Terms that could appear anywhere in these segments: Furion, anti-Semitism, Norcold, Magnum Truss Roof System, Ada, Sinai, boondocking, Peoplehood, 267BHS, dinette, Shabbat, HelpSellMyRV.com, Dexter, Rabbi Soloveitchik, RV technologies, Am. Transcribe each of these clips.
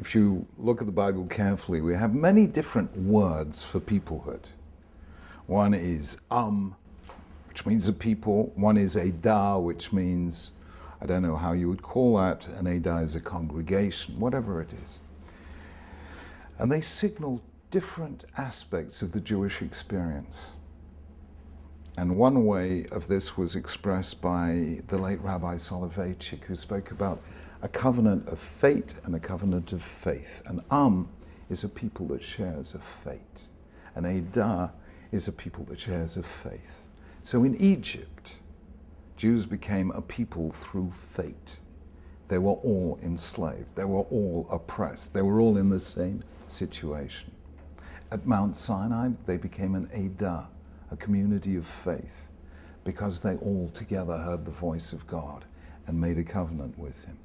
if you look at the Bible carefully, we have many different words for peoplehood. One is which means a people. One is Ada, which means, I don't know how you would call that, an Ada is a congregation, whatever it is. And they signal different aspects of the Jewish experience. And one way of this was expressed by the late Rabbi Soloveitchik, who spoke about a covenant of fate and a covenant of faith. An Am is a people that shares a fate. An Ada is a people that shares a faith. So in Egypt, Jews became a people through fate. They were all enslaved. They were all oppressed. They were all in the same situation. At Mount Sinai, they became an Ada, a community of faith, because they all together heard the voice of God and made a covenant with him.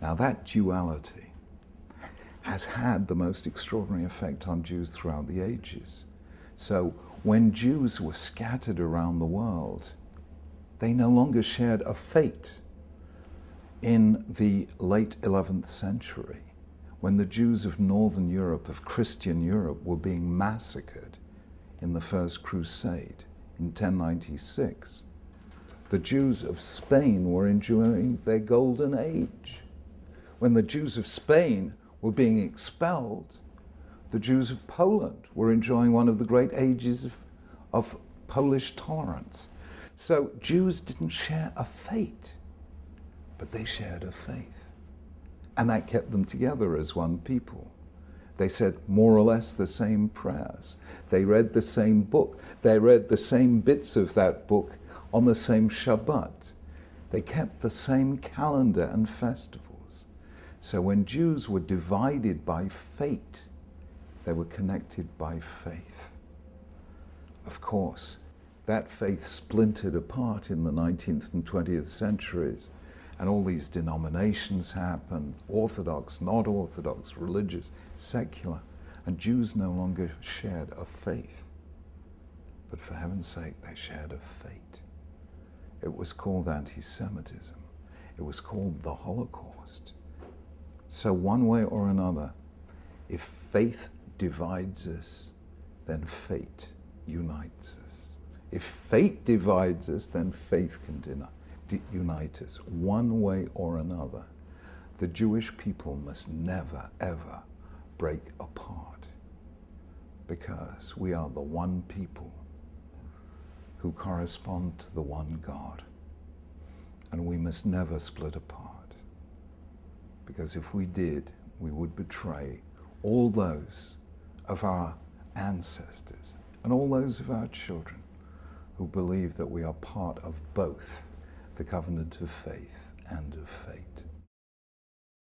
Now that duality has had the most extraordinary effect on Jews throughout the ages. So when Jews were scattered around the world, they no longer shared a fate. In the late 11th century, when the Jews of Northern Europe, of Christian Europe, were being massacred in the First Crusade in 1096, the Jews of Spain were enjoying their golden age. When the Jews of Spain were being expelled, the Jews of Poland were enjoying one of the great ages of Polish tolerance. So Jews didn't share a fate, but they shared a faith. And that kept them together as one people. They said more or less the same prayers. They read the same book. They read the same bits of that book on the same Shabbat. They kept the same calendar and festivals. So when Jews were divided by fate, they were connected by faith. Of course, that faith splintered apart in the 19th and 20th centuries. And all these denominations happen, Orthodox, not Orthodox, religious, secular, and Jews no longer shared a faith. But for heaven's sake, they shared a fate. It was called anti-Semitism. It was called the Holocaust. So one way or another, if faith divides us, then fate unites us. If fate divides us, then faith can unite us. One way or another, the Jewish people must never, ever break apart, because we are the one people who correspond to the one God, and we must never split apart, because if we did, we would betray all those of our ancestors and all those of our children who believe that we are part of both the covenant of faith and of fate.